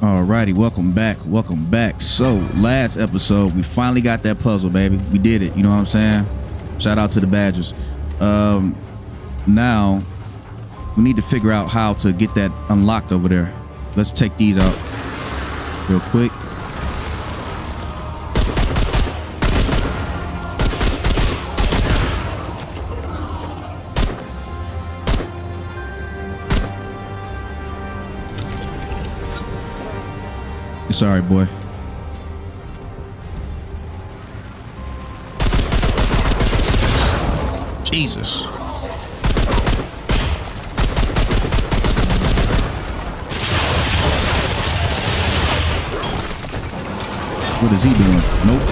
Alrighty, welcome back. Welcome back. So last episode, we finally got that puzzle, baby. We did it. You know what I'm saying? Shout out to the Badgers. Now we need to figure out how to get that unlocked over there. Let's take these out real quick. It's all right, boy. Jesus. What is he doing? Nope.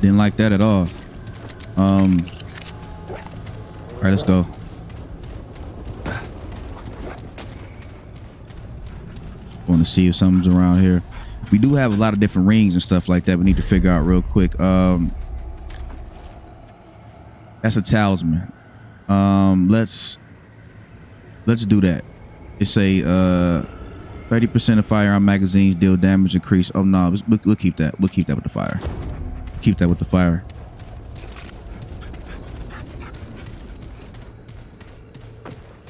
Didn't like that at all. All right, let's go. Want to see if something's around here. We do have a lot of different rings and stuff like that we need to figure out real quick. That's a talisman. Let's do that. It's a 30% of firearm magazines deal damage increase. Oh no, we'll keep that. We'll keep that with the fire. Keep that with the fire.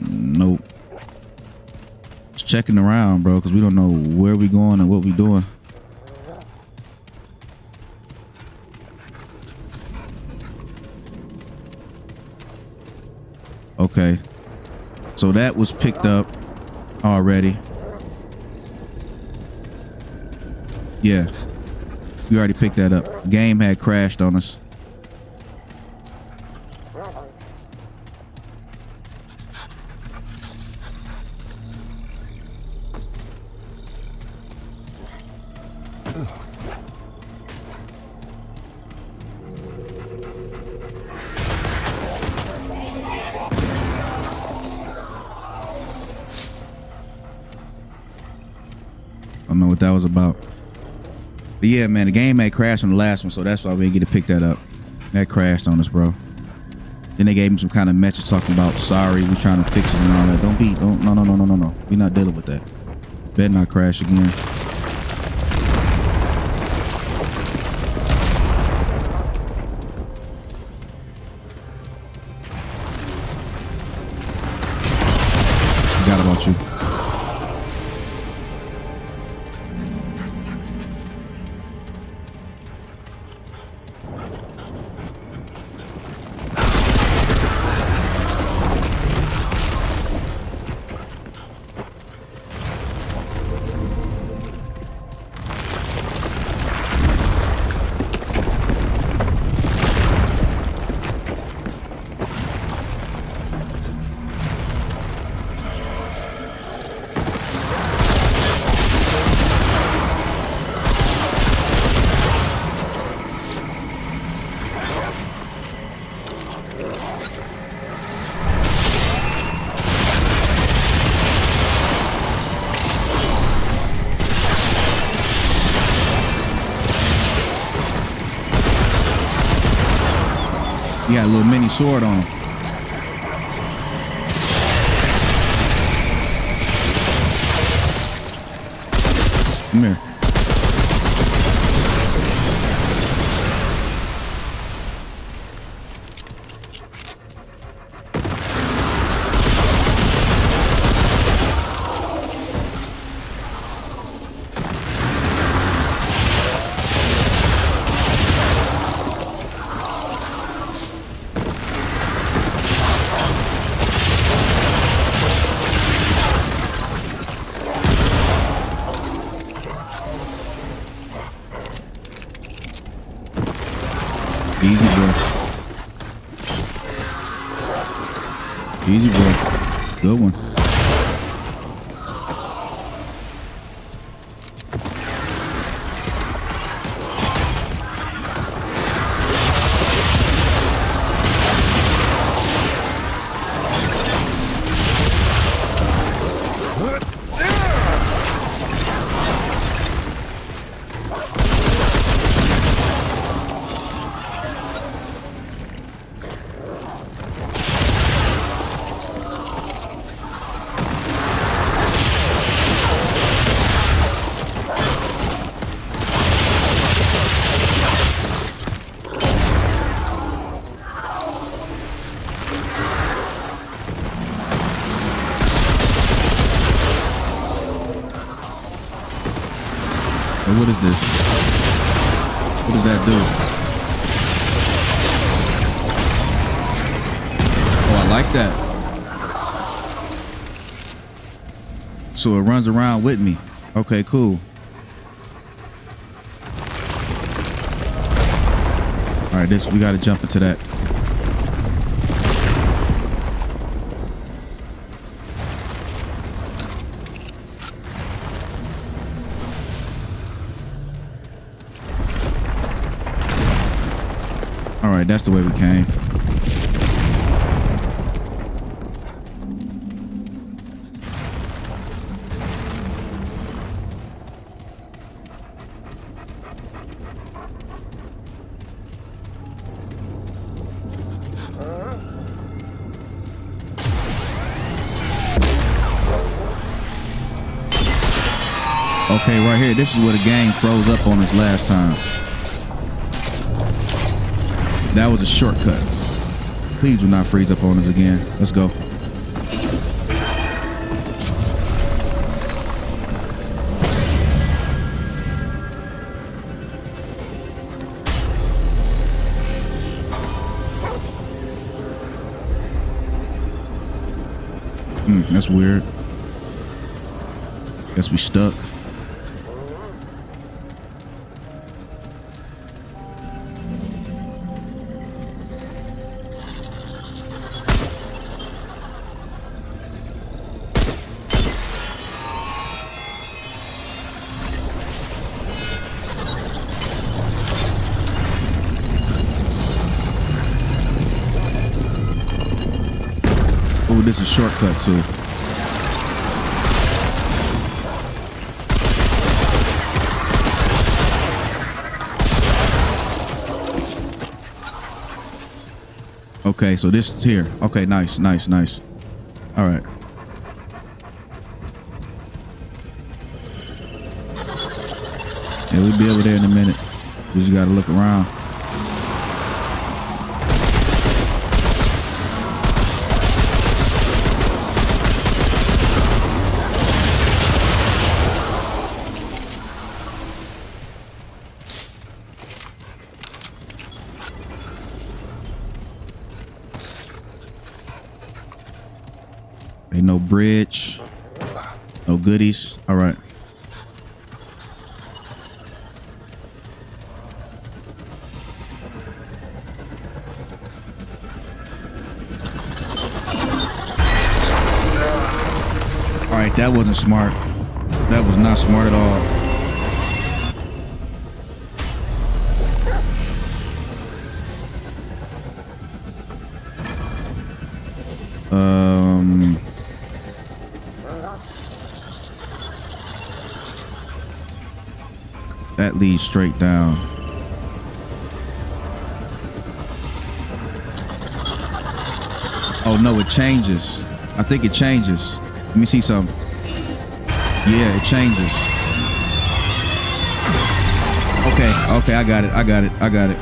Nope. Just checking around, bro, because we don't know where we going and what we doing. Okay. So that was picked up already. Yeah. We already picked that up. Game had crashed on us. That was about. But yeah, man, the game had crashed on the last one, so that's why we didn't get to pick that up. That crashed on us, bro. Then they gave him some kind of message talking about sorry, we're trying to fix it and all that. No. We're not dealing with that. Better not crash again. Forgot about you. He got a little mini sword on him. Come here. Easy, bro. Good one. And what is this? What does that do? Oh, I like that. So it runs around with me. Okay, cool. All right, we got to jump into that. All right, that's the way we came. Okay, right here. This is where the gang froze up on us last time. That was a shortcut. Please do not freeze up on us again. Let's go. That's weird. Guess we stuck. This is a shortcut too. Okay, so this is here. Okay, nice, nice, nice. All right. Yeah, we'll be over there in a minute. We just gotta look around. Ain't no bridge, no goodies. All right. All right, that wasn't smart. That was not smart at all. That leads straight down. Oh no, it changes. I think it changes. Let me see something. Yeah, it changes. Okay, okay, I got it, I got it, I got it.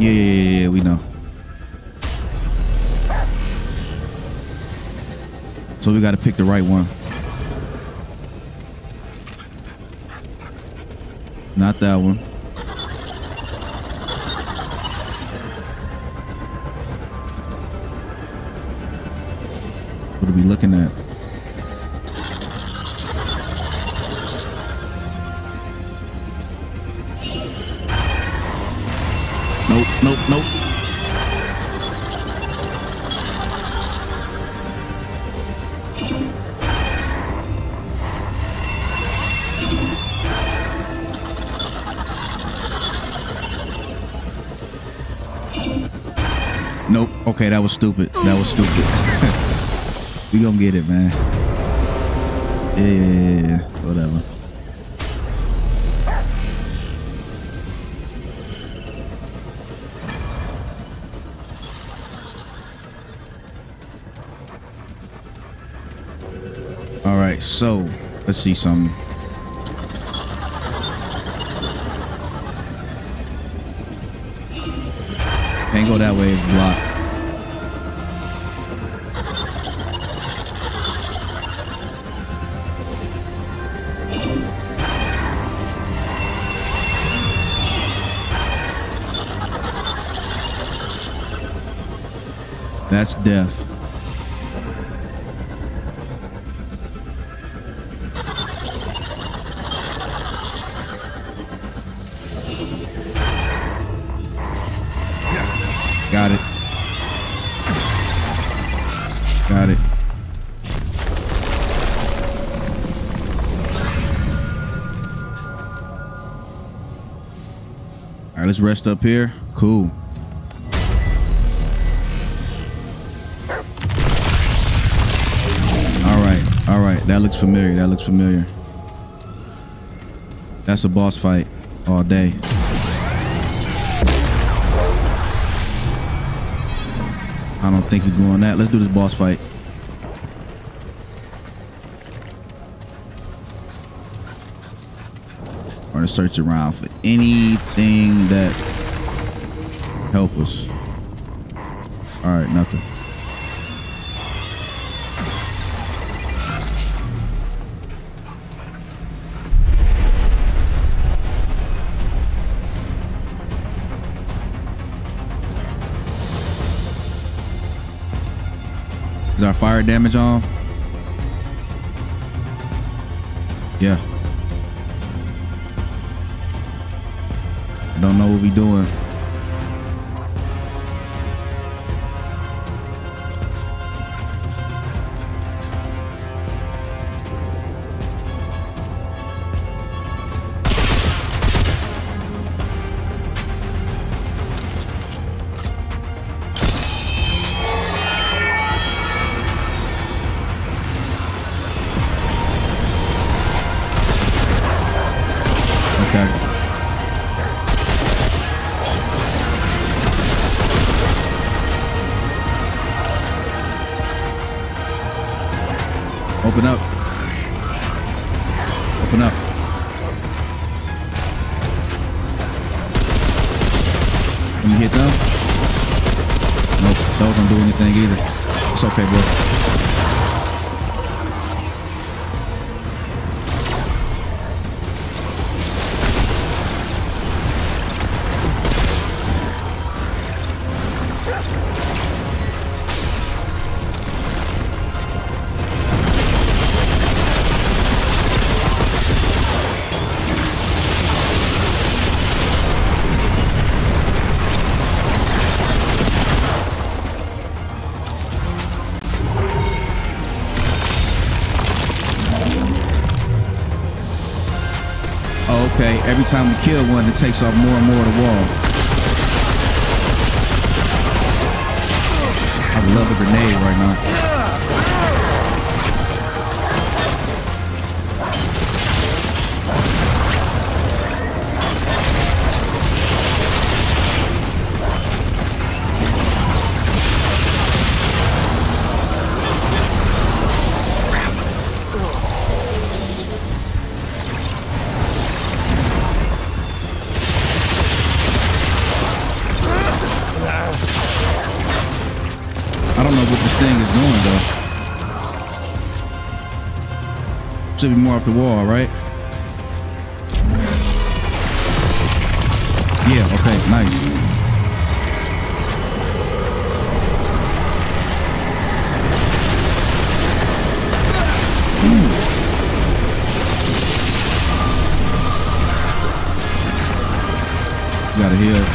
Yeah, we know. So we gotta pick the right one. Not that one. What are we looking at? Nope. Nope. Okay, that was stupid. That was stupid. We gonna get it, man. Yeah, whatever. All right, so let's see something. Can't go that way, it's blocked. That's death. Got it. Got it. All right, let's rest up here. Cool. All right. That looks familiar. That looks familiar. That's a boss fight all day. I don't think we're going that. Let's do this boss fight. I'm gonna search around for anything that help us. All right, nothing. Is our fire damage on? Yeah. I don't know what we doing. Open up. Open up. Can you hit them? Nope, those don't do anything either. It's okay, bro. Okay, every time we kill one, it takes off more and more of the wall. I would love a grenade right now. Should be more off the wall, right? Yeah, okay, nice. Ooh. Gotta heal.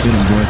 Get him, boy.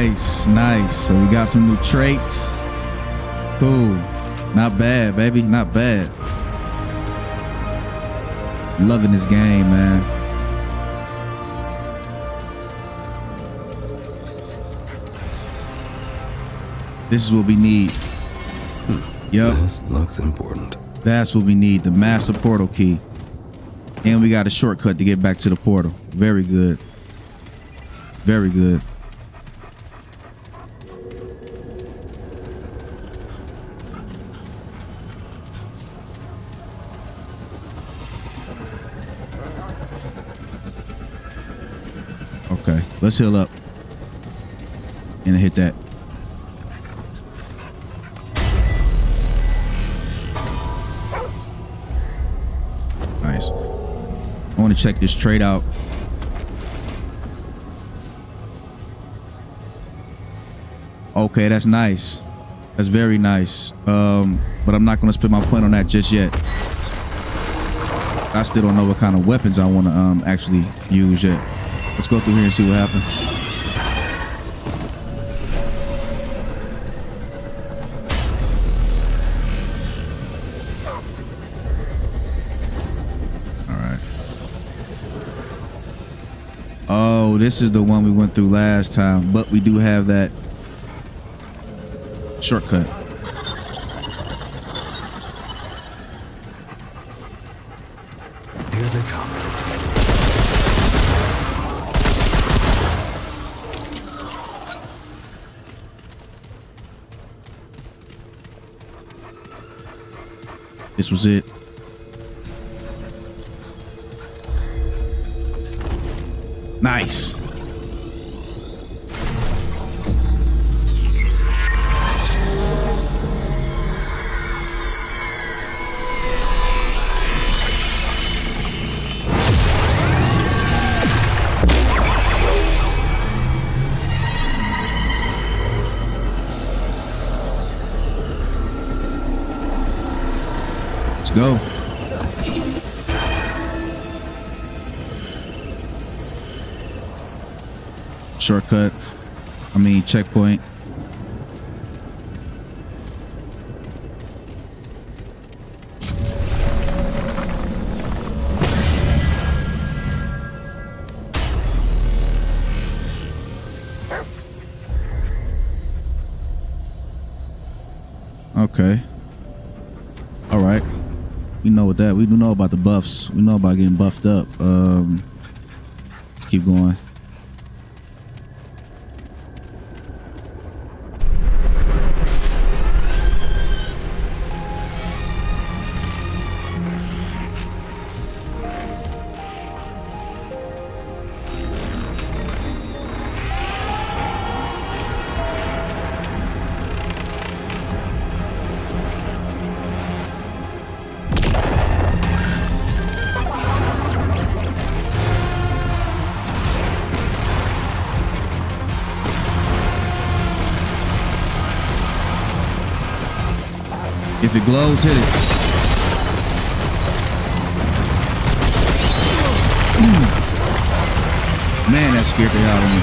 Nice, nice. So we got some new traits. Cool. Not bad, baby. Not bad. Loving this game, man. This is what we need. Yep. This looks important. That's what we need, the master portal key. And we got a shortcut to get back to the portal. Very good. Very good. Okay, let's heal up. And hit that. I want to check this trade out. Okay, that's nice. That's very nice. But I'm not going to spend my point on that just yet. I still don't know what kind of weapons I want to actually use yet. Let's go through here and see what happens. All right. Oh, this is the one we went through last time, but we do have that shortcut. Here they come. This was it. Nice. Let's go. Shortcut. I mean, checkpoint. Okay. All right. We know what that. We do know about the buffs. We know about getting buffed up. Let's keep going. If it glows, hit it. Man, that scared the hell out of me.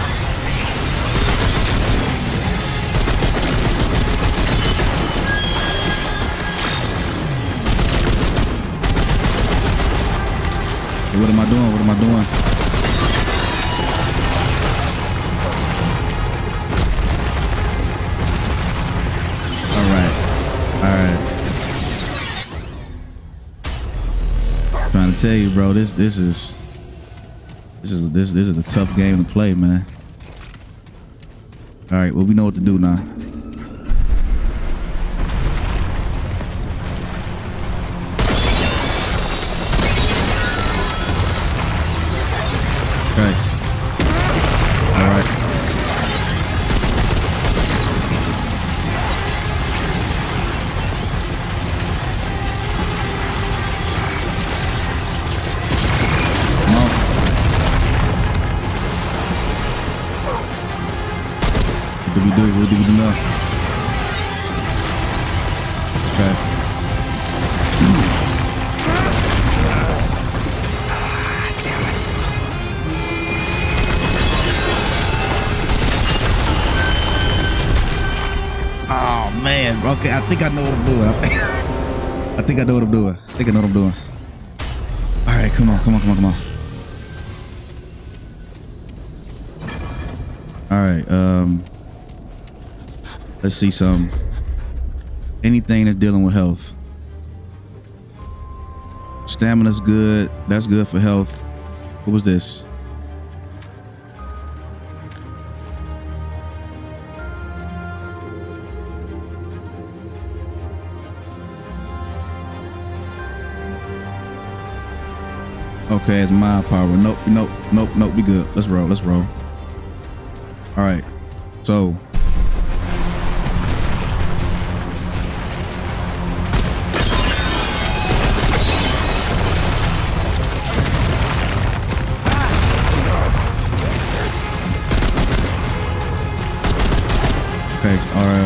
Hey, what am I doing? What am I doing? Tell you, bro, this is a tough game to play, man. All right, well, we know what to do now. man. Okay, I think I know what I'm doing. I think I know what I'm doing. I think I know what I'm doing. All right, come on, come on, come on, come on. All right, let's see some. Anything that's dealing with health. Stamina's good. That's good for health. What was this? Okay, it's my power. Nope, nope, nope, nope. We good. Let's roll. Let's roll. All right. So. Okay. All right.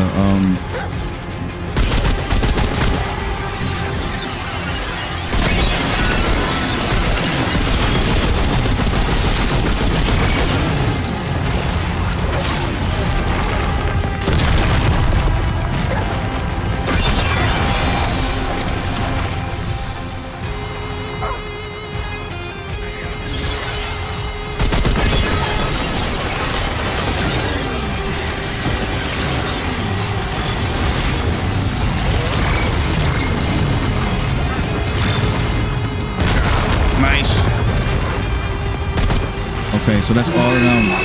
Okay, so that's all around. What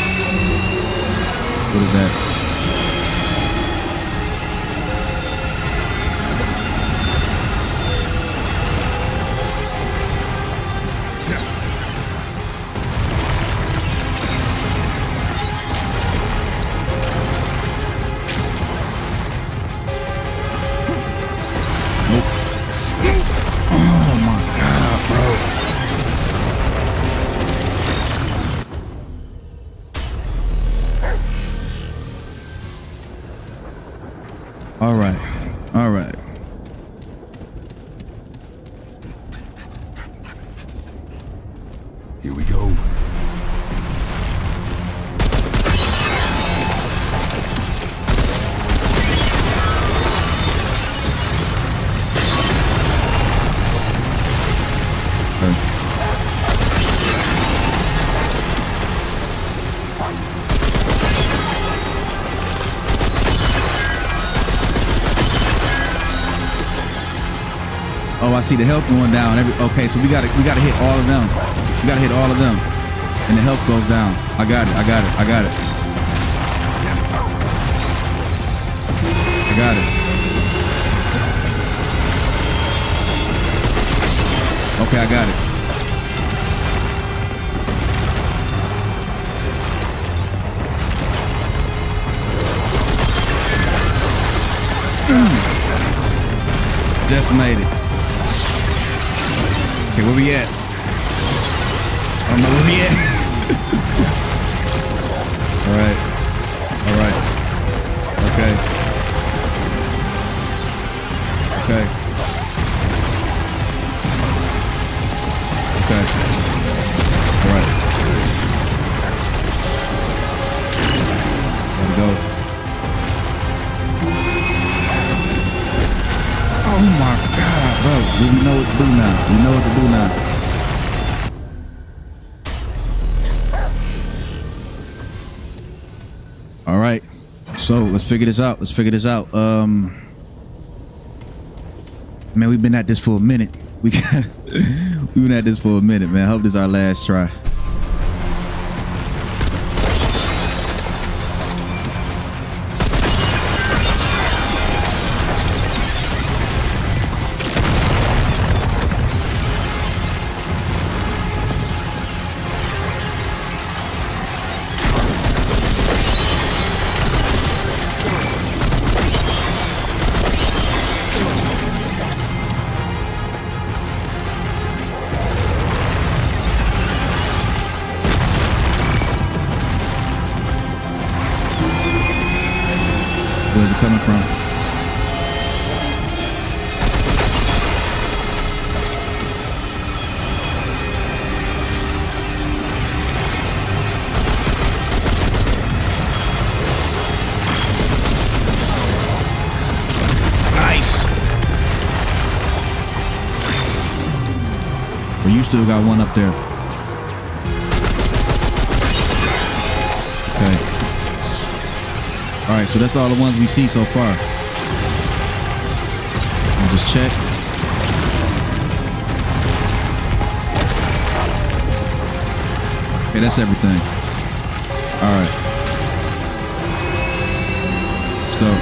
is that? Nope. All right, all right. Here we go. Okay. Oh, I see the health going down. Okay, so we gotta hit all of them. We gotta hit all of them, and the health goes down. I got it. I got it. I got it. I got it. Okay, I got it. Just made it. Okay, where we at? I don't know where we at. Alright. Alright. Okay. Okay. Okay. Alright. Gotta go. Oh my god, bro. We know what to do now. We know what to do now. All right. So let's figure this out. Let's figure this out. Man, we've been at this for a minute. We've been at this for a minute, man. I hope this is our last try. Where's it coming from? you still got one up there. Okay. All right, so that's all the ones we see so far. I'll just check. Okay, that's everything. All right. Let's go.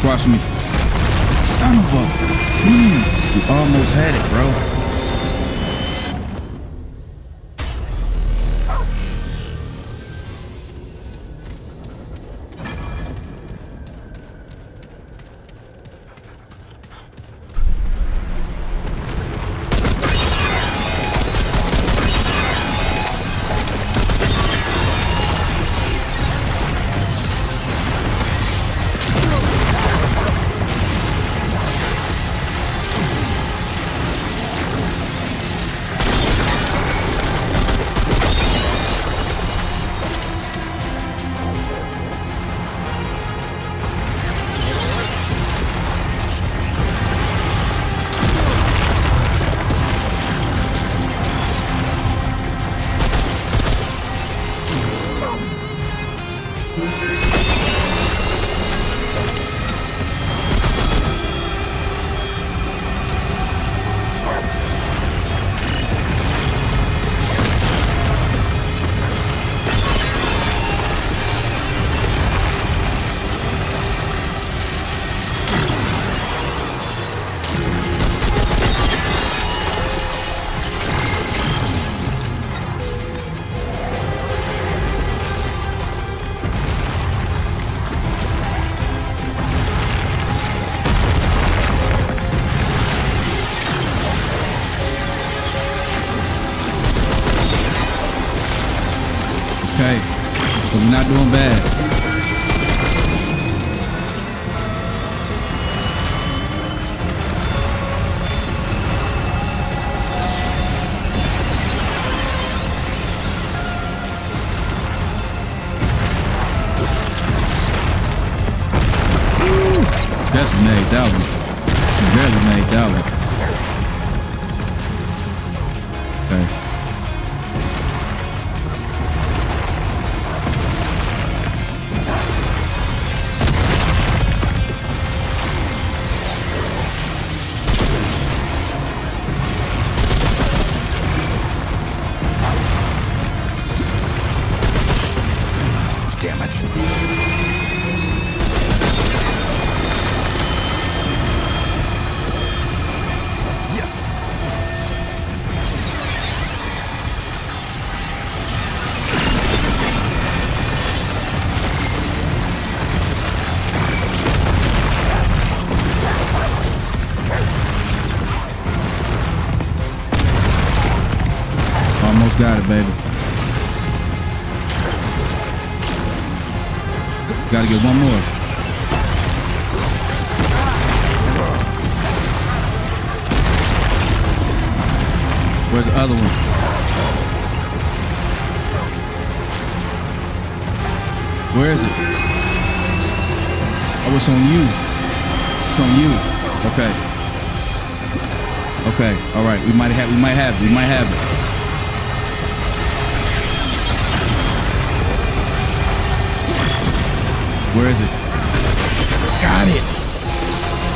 Squash me. Son of a... You almost had it, bro. Not doing bad. Woo. That's made that one. Barely made that one. Okay. Got it, baby. Gotta get one more. Where's the other one? Where is it? Oh, it's on you. It's on you. Okay. Okay. All right. We might have it. Where is it? Got it.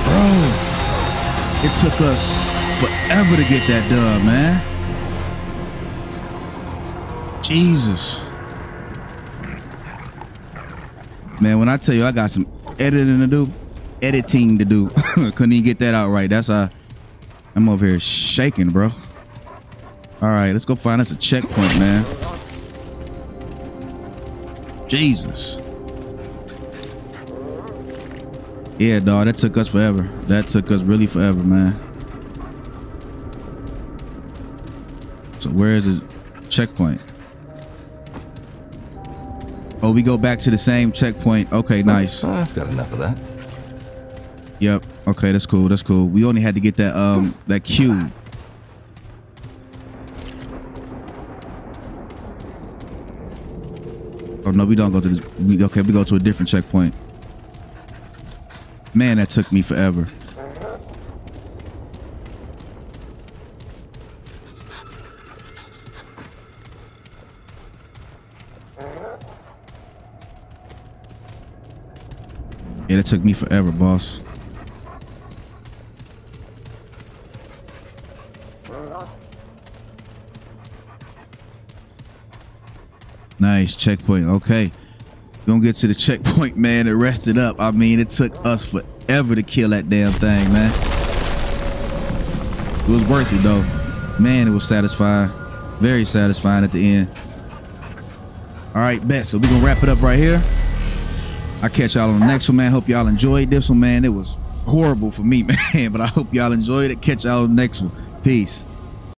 Bro, it took us forever to get that done, man. Jesus. Man, when I tell you I got some editing to do. Couldn't even get that out right. That's how I'm over here shaking, bro. All right, let's go find us a checkpoint, man. Jesus. Yeah, dog, that took us forever. That took us really forever, man. So where is the checkpoint? Oh, we go back to the same checkpoint. Okay, nice. I've got enough of that. Yep. Okay, that's cool. That's cool. We only had to get that that cube. Oh no, we don't go to this. Okay, we go to a different checkpoint. Man, that took me forever. Yeah, that took me forever, boss. Nice checkpoint. Okay, don't get to the checkpoint, man, and rest it up. I mean, it took us forever to kill that damn thing, man. It was worth it though, man. It was satisfying, very satisfying at the end. All right, bet. So we're gonna wrap it up right here. I'll catch y'all on the next one, man. Hope y'all enjoyed this one, man. It was horrible for me, man, but I hope y'all enjoyed it. Catch y'all on the next one. Peace.